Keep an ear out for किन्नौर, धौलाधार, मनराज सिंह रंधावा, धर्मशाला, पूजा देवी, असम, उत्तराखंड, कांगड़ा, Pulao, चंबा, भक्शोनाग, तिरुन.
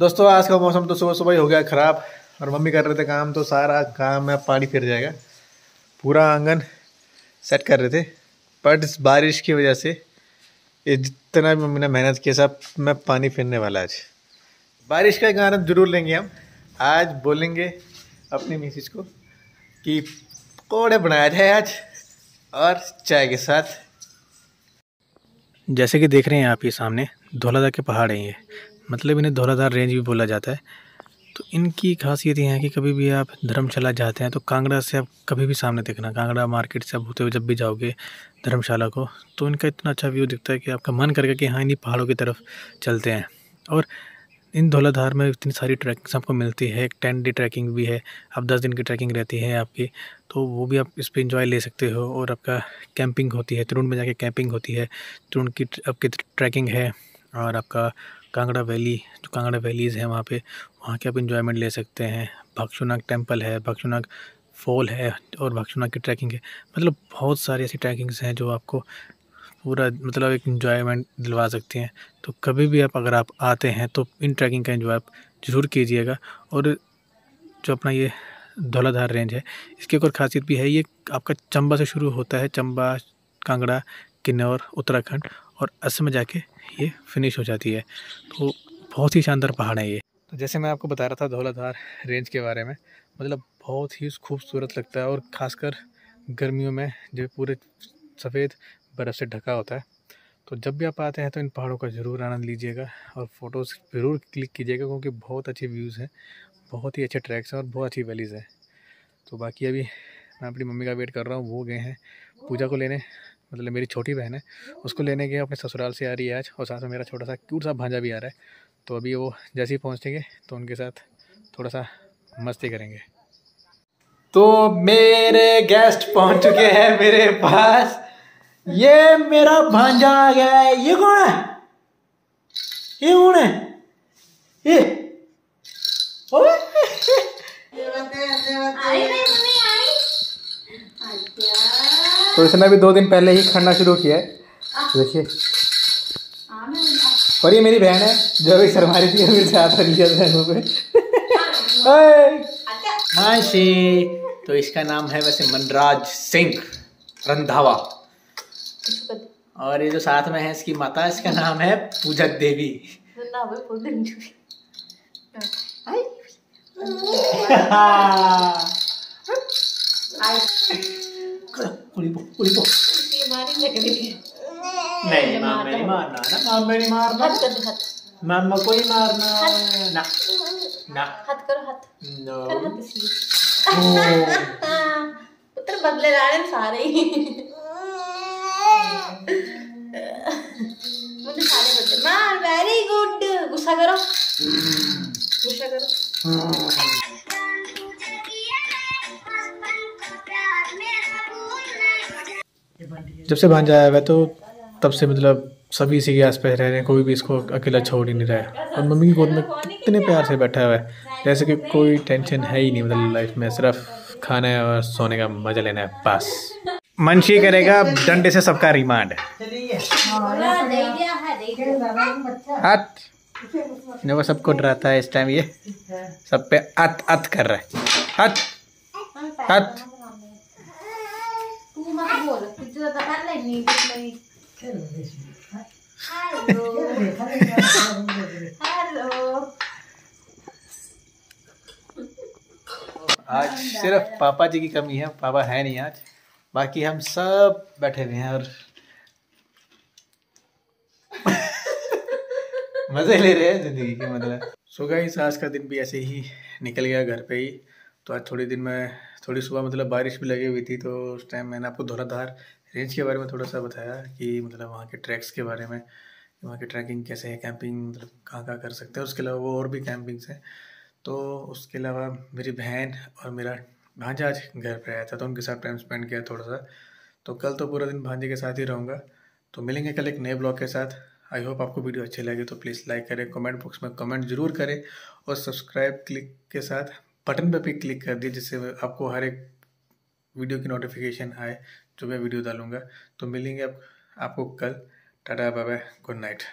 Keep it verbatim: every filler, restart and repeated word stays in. दोस्तों आज का मौसम तो सुबह सुबह ही हो गया ख़राब और मम्मी कर रहे थे काम, तो सारा काम में पानी फिर जाएगा, पूरा आंगन सेट कर रहे थे, बट इस बारिश की वजह से ये जितना भी मम्मी ने मेहनत किया सब में पानी फिरने वाला। आज बारिश का गाना जरूर लेंगे हम, आज बोलेंगे अपनी मिसेज को कि पकौड़े बनाया जाए आज और चाय के साथ। जैसे कि देख रहे हैं आप, ये सामने धौलाधार के पहाड़ हैं, ये मतलब इन्हें धौलाधार रेंज भी बोला जाता है। तो इनकी खासियत ये है कि कभी भी आप धर्मशाला जाते हैं तो कांगड़ा से आप कभी भी सामने देखना, कांगड़ा मार्केट से आप होते हुए जब भी जाओगे धर्मशाला को, तो इनका इतना अच्छा व्यू दिखता है कि आपका मन करके कि हाँ इन्हीं पहाड़ों की तरफ चलते हैं। और इन धौलाधार में इतनी सारी ट्रैकिंग्स आपको मिलती है, एक टेन डे ट्रैकिंग भी है, आप दस दिन की ट्रैकिंग रहती है आपकी, तो वो भी आप इस पर इंजॉय ले सकते हो। और आपका कैंपिंग होती है, तिरुन में जाके कैंपिंग होती है, तिरुन की आपकी ट्रैकिंग है, और आपका कांगड़ा वैली, जो कांगड़ा वैलीज़ हैं वहाँ पे, वहाँ के आप इंजॉयमेंट ले सकते हैं। भक्शोनाग टेम्पल है, भक्शोनाग फॉल है, और भक्शोनाग की ट्रैकिंग है, मतलब बहुत सारी ऐसी ट्रैकिंग्स हैं जो आपको पूरा मतलब एक इन्जॉयमेंट दिलवा सकती हैं। तो कभी भी आप अगर आप आते हैं तो इन ट्रैकिंग का एंजॉय आप ज़रूर कीजिएगा। और जो अपना ये धौलाधार रेंज है, इसकी एक और ख़ासियत भी है, ये आपका चंबा से शुरू होता है, चंबा, कांगड़ा, किन्नौर, उत्तराखंड और असम में जाके ये फिनिश हो जाती है। तो बहुत ही शानदार पहाड़ है ये। तो जैसे मैं आपको बता रहा था धौलाधार रेंज के बारे में, मतलब बहुत ही खूबसूरत लगता है, और ख़ासकर गर्मियों में जो पूरे सफ़ेद बर्फ़ से ढका होता है। तो जब भी आप आते हैं तो इन पहाड़ों का ज़रूर आनंद लीजिएगा और फ़ोटोज़ ज़रूर क्लिक कीजिएगा, क्योंकि बहुत अच्छे व्यूज़ हैं, बहुत ही अच्छे ट्रैक्स हैं और बहुत अच्छी वैलीज़ हैं। तो बाकी अभी मैं अपनी मम्मी का वेट कर रहा हूँ, वो गए हैं पूजा को लेने, मतलब मेरी छोटी बहन है, उसको लेने के अपने ससुराल से आ रही है आज, और साथ में मेरा छोटा सा क्यूट सा भांजा भी आ रहा है। तो अभी वो जैसे ही पहुँचेंगे तो उनके साथ थोड़ा सा मस्ती करेंगे। तो मेरे गेस्ट पहुँच चुके हैं मेरे पास, ये मेरा भांजा आ गया है। ये कौन है? ये कौन है? ये ओए तो इसने भी दो दिन पहले ही खाना शुरू किया है, देखिए। और ये मेरी बहन है जो भी शर्मा रही थी, मेरे साथ लिया बहनों पे। तो इसका नाम है वैसे मनराज सिंह रंधावा, और ये जो साथ में है इसकी माता, इसका नाम है पूजा देवी। नहीं मां मेरी मारना ना, मां मेरी मारना, हाथ कर हाथ, मामा को ही मारना ना ना, हाथ करो हाथ, नो पुत्र बदले जा रहे हैं सारे ही। मां वेरी गुड, गुस्सा करो गुस्सा करो। जब से भांजा आया हुआ तो तब से मतलब सभी इसी के आसपास रह रहे हैं, कोई भी इसको अकेला छोड़ ही नहीं रहा है, और मम्मी की गोद में कितने प्यार से बैठा हुआ है, जैसे कि कोई टेंशन है ही नहीं, मतलब लाइफ में सिर्फ खाना है और सोने का मजा लेना है बस। मंशी करेगा डंडे से सबका रिमांड। वो सबको डराता है इस टाइम, ये सब पे अत अत कर रहा है, अत अत। आज सिर्फ पापा जी की कमी है, पापा है नहीं आज, बाकी हम सब बैठे हुए हैं और मज़े ले रहे हैं ज़िंदगी के, मतलब। सो गाइस आज का दिन भी ऐसे ही निकल गया घर पे ही। तो आज थोड़ी दिन में थोड़ी सुबह मतलब बारिश भी लगी हुई थी, तो उस टाइम मैंने आपको धौलाधार रेंज के बारे में थोड़ा सा बताया कि मतलब वहाँ के ट्रैक्स के बारे में, वहाँ की ट्रैकिंग कैसे है, कैंपिंग मतलब कहाँ कहाँ कर सकते हैं। उसके अलावा वो और भी कैंपिंग्स हैं, तो उसके अलावा मेरी बहन और मेरा भांजा आज घर पर आया था, तो उनके साथ टाइम स्पेंड किया थोड़ा सा। तो कल तो पूरा दिन भांजे के साथ ही रहूँगा। तो मिलेंगे कल एक नए ब्लॉग के साथ। आई होप आपको वीडियो अच्छे लगे तो प्लीज़ लाइक करें, कमेंट बॉक्स में कमेंट जरूर करें, और सब्सक्राइब क्लिक के साथ बटन पे भी क्लिक कर दिए, जिससे आपको हर एक वीडियो की नोटिफिकेशन आए जो मैं वीडियो डालूँगा। तो मिलेंगे आप, आपको कल। Tata bye bye, good night.